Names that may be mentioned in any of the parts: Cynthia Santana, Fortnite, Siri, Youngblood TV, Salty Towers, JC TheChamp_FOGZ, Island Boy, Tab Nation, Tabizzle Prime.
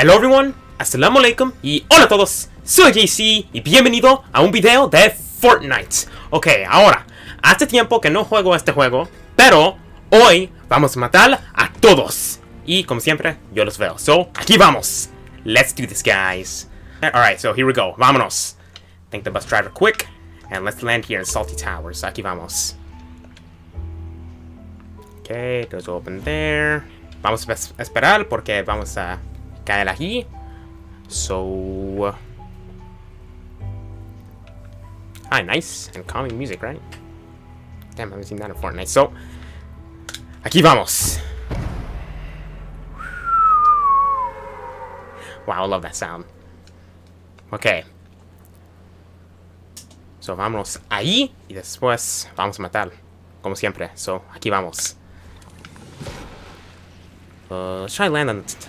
Hello everyone, Assalamu Alaikum y hola a todos, soy JC y bienvenido a un video de Fortnite. Ok, ahora, hace tiempo que no juego este juego, pero hoy vamos a matar a todos. Y como siempre, yo los veo, so aquí vamos. Let's do this, guys. Alright, so here we go, vámonos. Thank the bus driver quick, and let's land here in Salty Towers, aquí vamos. Ok, those open there. Vamos a esperar porque vamos a caer aquí. So... ah, nice. And calming music, right? Damn, I haven't seen that in Fortnite. So, aquí vamos. Wow, I love that sound. Okay. So, vámonos ahí. Y después vamos a matar. Como siempre. So, aquí vamos. Let's try to land on the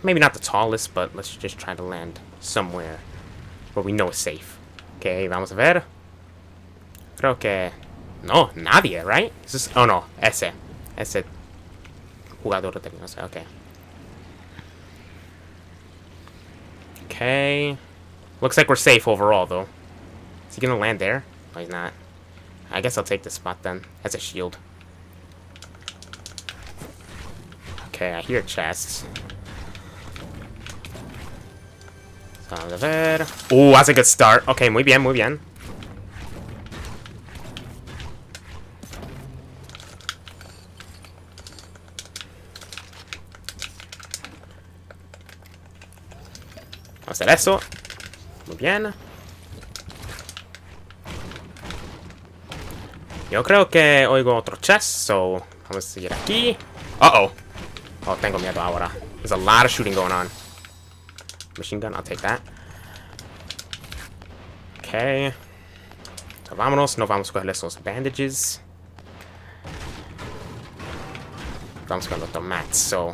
maybe not the tallest, but let's just try to land somewhere where we know it's safe. Okay, vamos a ver. Creo que... no, nadie, right? Is this... oh no, ese jugador de... okay. Okay. Looks like we're safe overall, though. Is he gonna land there? No, he's not. I guess I'll take this spot then. As a shield. Okay, I hear chests. Ooh, that's a good start. Okay, muy bien, muy bien. Vamos a hacer eso. Muy bien. Yo creo que oigo otro chest, so vamos a seguir aquí. Uh-oh. Oh, tengo miedo ahora. There's a lot of shooting going on. Machine gun, I'll take that. Okay. So, vámonos. No vamos a coger esos bandages. Vamos a coger los tomats, so.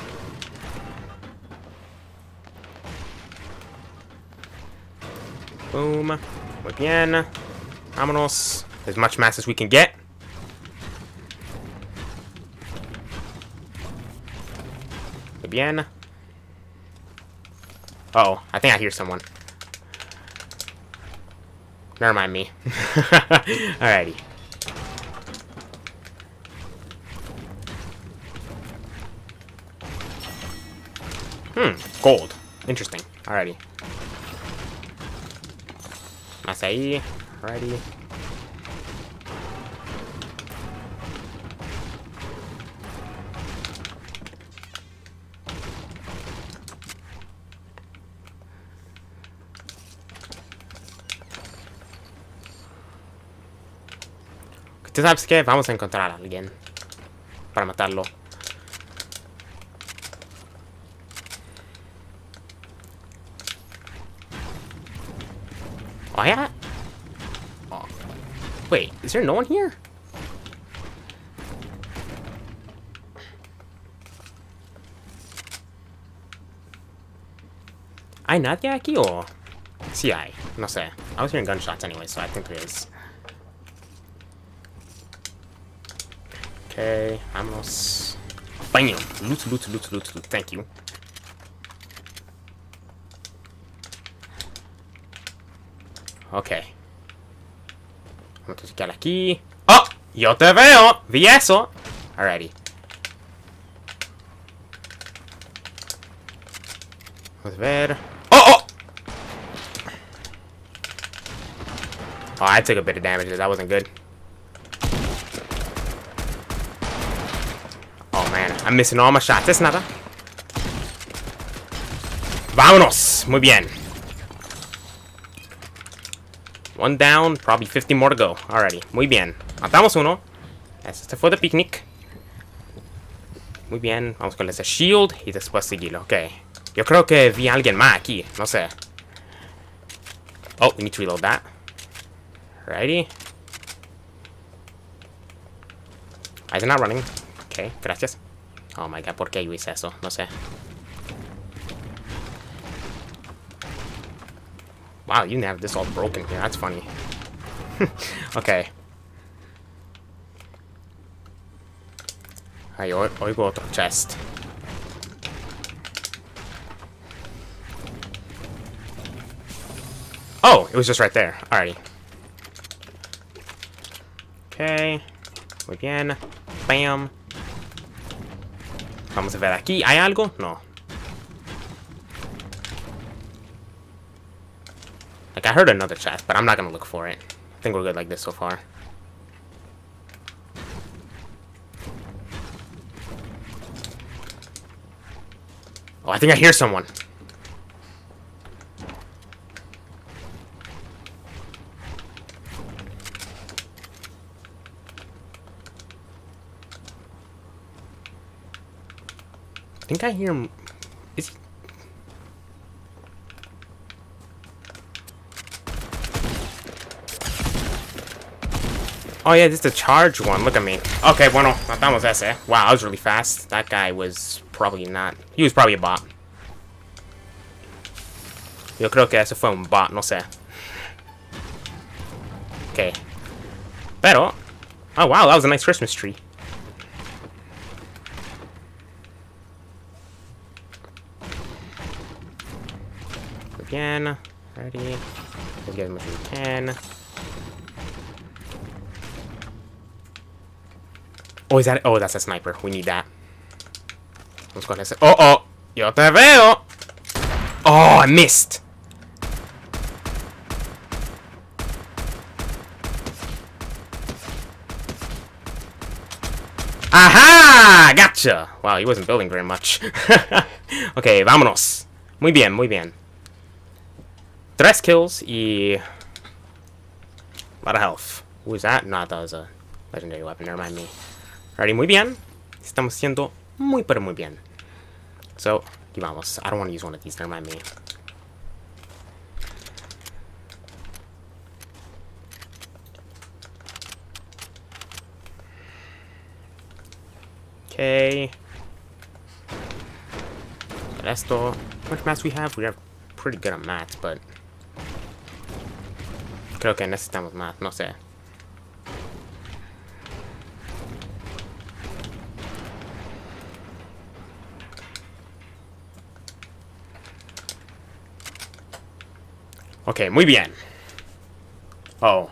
Boom. Muy bien. Vámonos. As much mass as we can get. Muy bien. Uh oh, I think I hear someone. Never mind me. Alrighty. Gold. Interesting. Alrighty. Más ahí. Alrighty. ¿Tú sabes qué? Vamos a encontrar a alguien para matarlo. Oh, yeah? Oh. Wait, is there no one here? ¿Hay nadie aquí o...? Sí hay, no sé. I was hearing gunshots anyway, so I think there is. Okay, vamos. Bam! Loot, loot, loot, loot, loot. Thank you. Okay. Vamos a checar aquí. ¡Oh! ¡Yo te veo! ¡Vi eso! Alrighty. Vamos a ver. ¡Oh, oh! Oh, I took a bit of damage. That wasn't good. I'm missing all my shots. Es nada. Vámonos. Muy bien. One down. Probably 50 more to go. Alrighty. Muy bien. Matamos uno. Este fue de picnic. Muy bien. Vamos con ese shield y después seguirlo. Ok. Yo creo que vi a alguien más aquí. No sé. Oh, we need to reload that. Alrighty. Eyes are not running. Ok. Gracias. Oh my god, ¿por qué yo hice eso? No sé. Wow, you have this all broken here. That's funny. Okay. Ahí oigo otro chest. Oh, it was just right there. Alrighty. Okay. Muy bien. Bam. Vamos a ver aquí. ¿Hay algo? No. Like, I heard another chest, but I'm not gonna look for it. I think we're good like this so far. Oh, I think I hear someone. I think I hear him. Is he? Oh yeah, this is the charge one. Look at me. Okay, bueno, matamos ese. Wow, I was really fast. That guy was probably not. He was probably a bot. Yo creo que ese fue un bot, no sé. Okay. Pero. Oh wow, that was a nice Christmas tree. Again. Ready. Let's get as much as we can. Oh, is that? Oh, that's a sniper. We need that. Let's go ahead and say. Oh, oh. Yo te veo. Oh, I missed. Aha! Gotcha. Wow, he wasn't building very much. Okay, vámonos. Muy bien, muy bien. 3 kills y a lot of health. Who was that? Nah, that was a legendary weapon. Never mind me. Alrighty, muy bien. Estamos haciendo muy pero muy bien. So, aquí vamos. I don't want to use one of these. Never mind me. Okay. Esto. How much mats we have? We have pretty good on mats, but. Creo que necesitamos más, no sé. Okay, muy bien. Oh.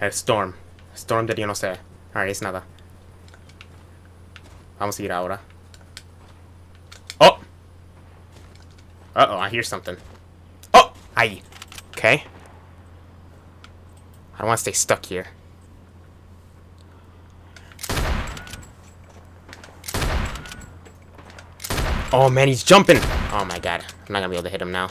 A storm. A storm that yo no sé. Alright, es nada. Vamos a ir ahora. Oh! Uh-oh, I hear something. Oh! Ahí. Okay. I don't want to stay stuck here. Oh, man, he's jumping. Oh, my God. I'm not going to be able to hit him now.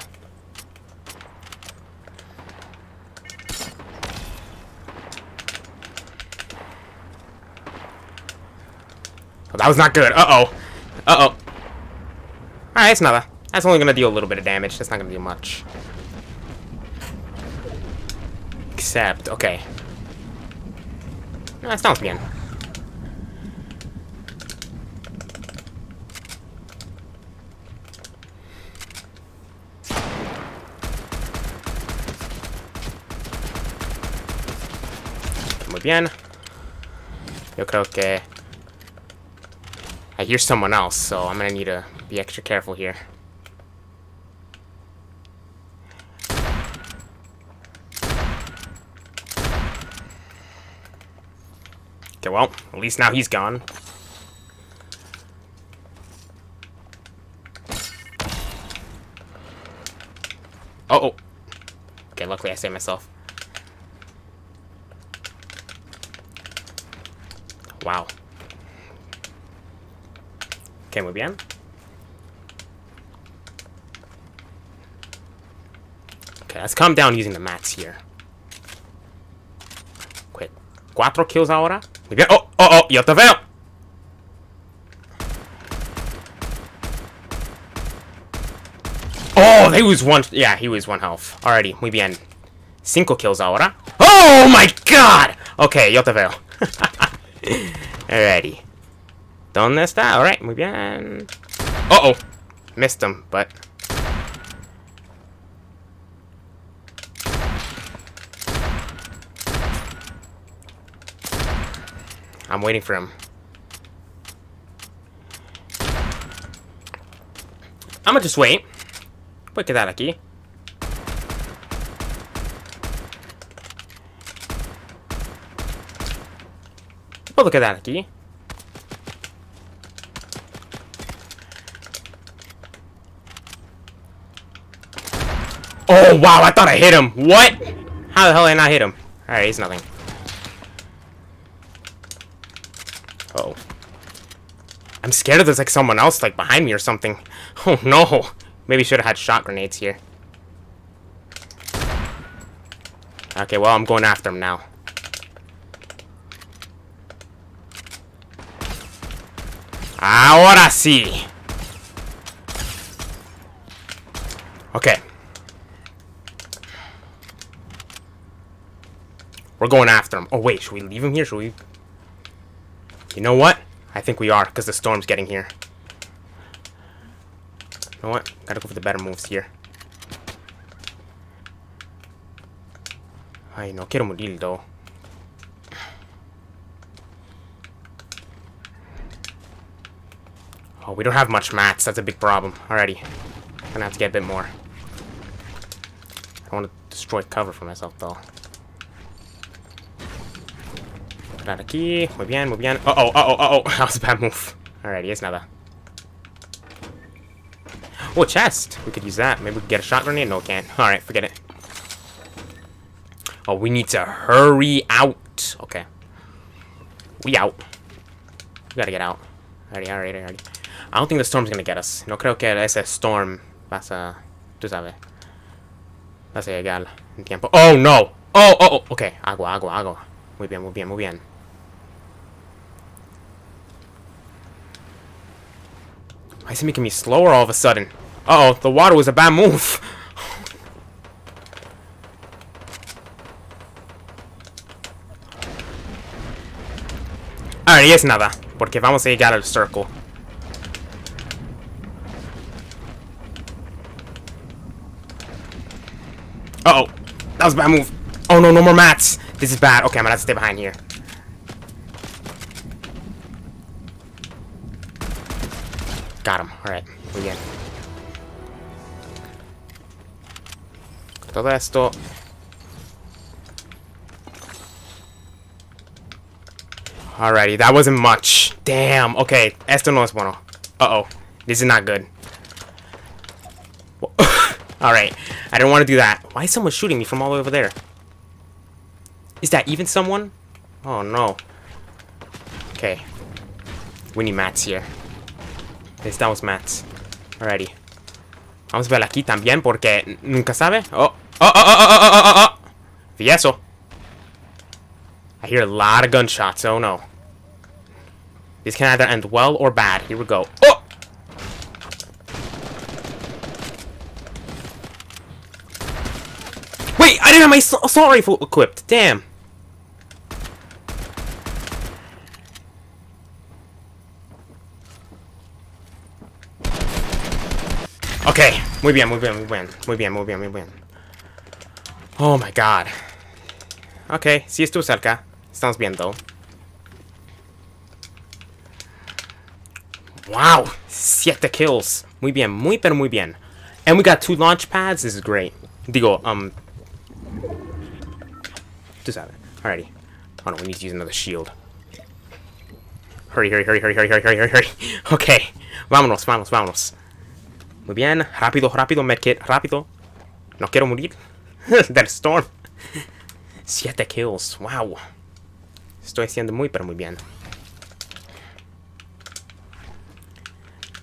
Oh, that was not good. Uh-oh. Uh-oh. All right, it's nada. That's only going to deal a little bit of damage. That's not going to do much. Except, okay. No, that's not bien. Muy bien. Yo creo que I hear someone else, so I'm going to need to be extra careful here. Okay, well, at least now he's gone. Uh-oh. Okay, luckily I saved myself. Wow. Okay, muy bien. Okay, let's calm down using the mats here. Quick. 4 kills ahora. Oh, oh, oh, yo te veo. Oh, he was one. Yeah, he was 1 health. Alrighty, muy bien. 5 kills ahora. Oh my God! Okay, yo te veo. Alrighty. ¿Dónde está? Alright, muy bien. Uh oh. Missed him, but. I'm waiting for him. I'm gonna just wait. Voy a quedar aquí. look at that, Aki. Oh, wow, I thought I hit him. What? How the hell did I not hit him? Alright, he's nothing. Uh-oh. I'm scared of there's like someone else like behind me or something. Oh, no. Maybe should have had shot grenades here. Okay, well, I'm going after him now. Ahora sí. Okay. We're going after him. Oh, wait. Should we leave him here? Should we... You know what? I think we are, because the storm's getting here. You know what? Gotta go for the better moves here. Ay, no quiero morir, though. Oh, we don't have much mats. That's a big problem. Alrighty. I'm gonna have to get a bit more. I want to destroy cover for myself, though. Out of key. Muy bien, muy bien. Uh-oh, uh-oh, uh-oh. That was a bad move. Alrighty, here's another. Oh, chest. We could use that. Maybe we could get a shot grenade. No, we can't. Alright, forget it. Oh, we need to hurry out. Okay. We out. We gotta get out. Alrighty, alrighty, alrighty. I don't think the storm's gonna get us. No creo que ese storm vas a... Tú sabes. Vas a llegar en tiempo. Oh, no! Oh, oh, oh! Okay. Agua, agua, agua. Muy bien, muy bien, muy bien. Why is it making me slower all of a sudden? Uh-oh, the water was a bad move. Alright, es nada. Porque vamos a llegar al circle. Uh-oh. That was a bad move. Oh no, no more mats. This is bad. Okay, I'm gonna have to stay behind here. Got him. Alright, again. Todo esto. Alrighty, that wasn't much. Damn. Okay, esto no es bueno. Uh-oh. This is not good. Alright, I didn't want to do that. Why is someone shooting me from all over there? Is that even someone? Oh, no. Okay. We need mats here. Necesitamos mats. Alrighty. Vamos a ver aquí también porque nunca sabe. Oh, oh, oh, oh, oh, oh, oh, oh. Vi eso. I hear a lot of gunshots. Oh, no. This can either end well or bad. Here we go. Oh! Wait, I didn't have my assault rifle equipped. Damn. Okay. Muy bien, muy bien, muy bien. Muy bien, muy bien, muy bien. Oh, my God. Okay, si estuvo cerca. Estamos viendo. Wow, 7 kills. Muy bien, muy pero muy bien. And we got 2 launch pads. This is great. Digo, Tú sabes. Alrighty. Oh no, we need to use another shield. Hurry, hurry, hurry, hurry, hurry, hurry, hurry, hurry, hurry. Okay. Vámonos, vámonos, vámonos. Muy bien. Rápido, rápido, medkit. Rápido. No quiero morir. That storm. 7 kills. Wow. Estoy haciendo muy, pero muy bien.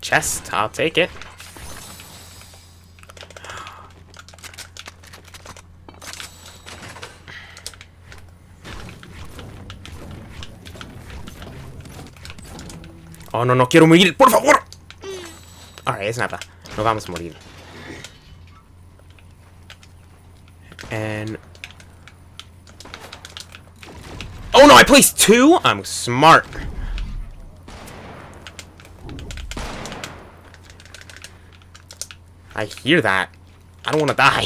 Chest. I'll take it. Oh, no, no quiero morir. Por favor. Alright, es nada. No vamos a morir. And... Oh, no, I placed 2? I'm smart. I hear that. I don't want to die.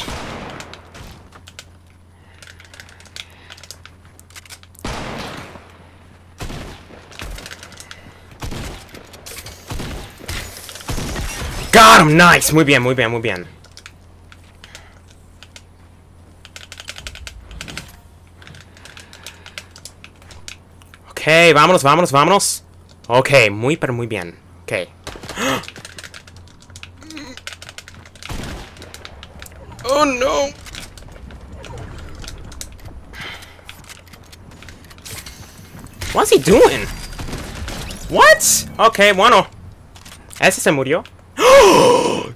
Got him! Nice! Muy bien, muy bien, muy bien. Ok, vámonos, vámonos, vámonos. Ok, muy, pero muy bien. Ok. Oh, no. What's he doing? What? Okay, bueno. Ese se murió.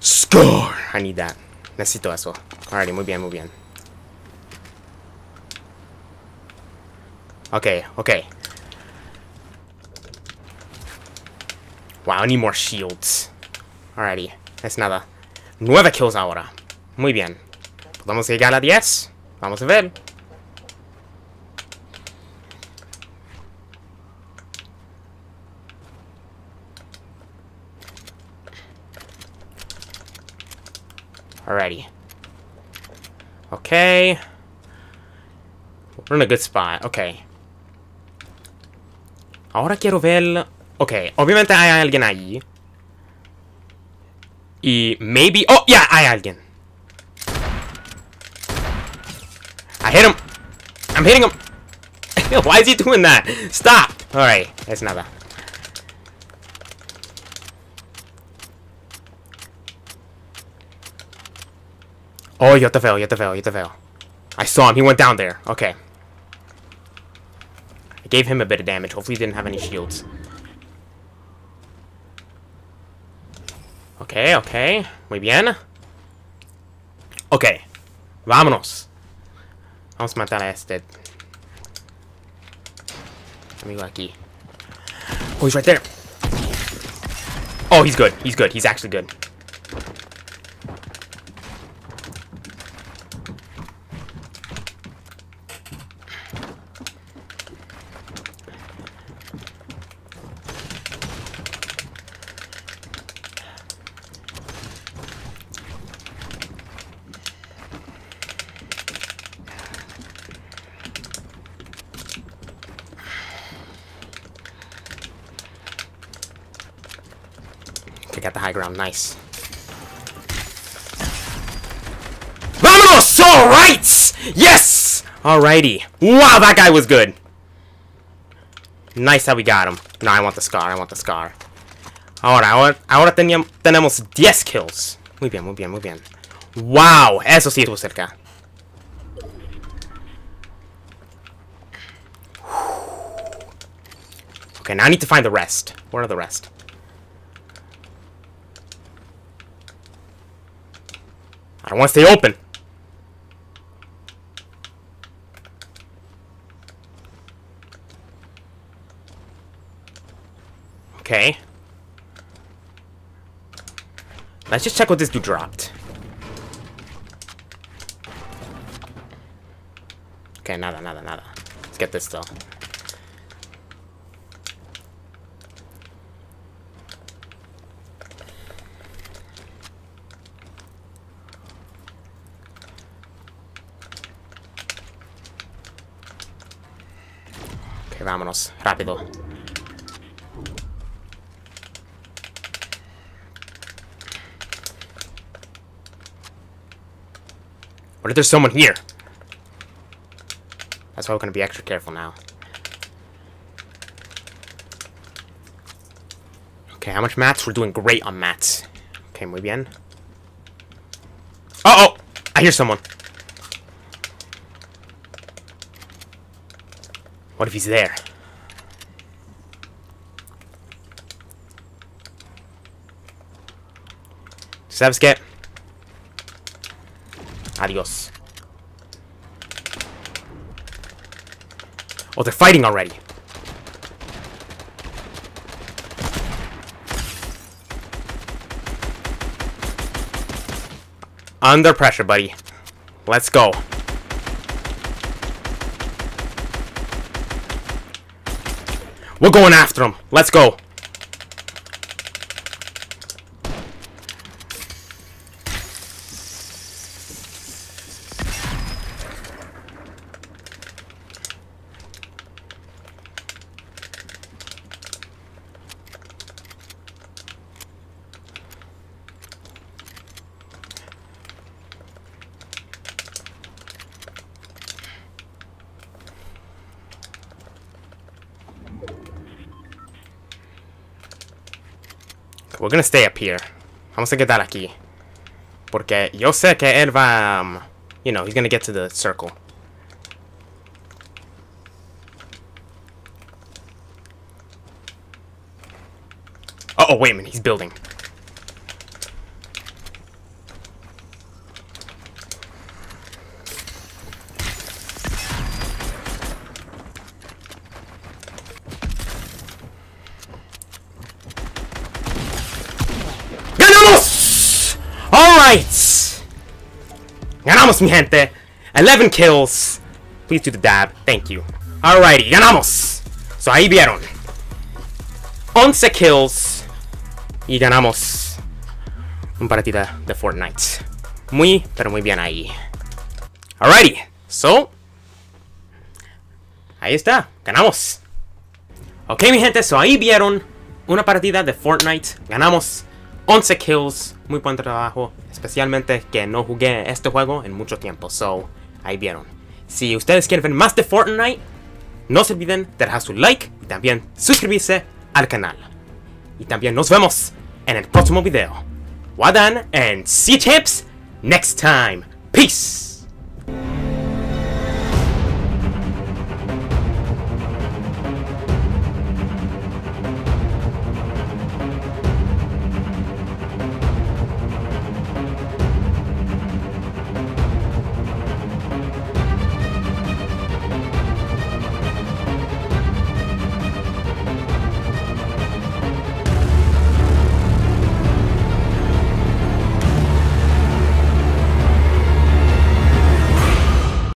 Score! I need that. Necesito eso. Alrighty, muy bien, muy bien. Okay, okay. Wow, I need more shields. Alrighty, es nada. 9 kills ahora. Muy bien. ¿Podemos llegar a 10? Vamos a ver. Alrighty. Okay. We're in a good spot. Okay. Ahora quiero ver... Okay, obviamente hay alguien ahí. Y maybe... Oh, yeah, hay alguien. I hit him. I'm hitting him. Why is he doing that? Stop. Alright, that's nada. Oh, yo te veo, yo te veo, yo te veo. I saw him. He went down there. Okay. I gave him a bit of damage. Hopefully he didn't have any shields. Okay, okay. Muy bien. Okay. Vámonos. Vamos a matar a este amigo aquí. Oh, he's right there. Oh, he's good. He's good. He's actually good. Got the high ground, nice. Vamos! Alright! Yes! Alrighty. Wow, that guy was good. Nice how we got him. No, I want the scar, I want the scar. Ahora, ahora tenemos 10 kills. Muy bien, muy bien, muy bien. Wow, eso sí estuvo cerca. Okay, now I need to find the rest. Where are the rest? I want to stay open. Okay. Let's just check what this dude dropped. Okay, nada, nada, nada. Let's get this though. Vámonos, rápido. What if there's someone here? That's why we're gonna be extra careful now. Okay, how much mats? We're doing great on mats. Okay, muy bien. Uh-oh! I hear someone. What if he's there? ¿Sabes qué? Adiós. Oh, they're fighting already. Under pressure, buddy. Let's go. We're going after him. Let's go. We're gonna stay up here. Vamos a quedar aquí. Porque yo sé que él va... you know, he's gonna get to the circle. Oh, wait a minute. He's building. ¡Ganamos! Alright! Ganamos, mi gente. 11 kills. Please do the dab. Thank you. Alrighty. Ganamos. So, ahí vieron. 11 kills. Y ganamos un partida de Fortnite. Muy, pero muy bien ahí. Alrighty. So, ahí está. Ganamos. Ok, mi gente. So, ahí vieron una partida de Fortnite. Ganamos 11 kills. Muy buen trabajo. Especialmente que no jugué este juego en mucho tiempo. So, ahí vieron. Si ustedes quieren ver más de Fortnite, no se olviden de dejar su like. Y también suscribirse al canal. Y también nos vemos en el próximo video. Well done, and see you chaps next time. Peace!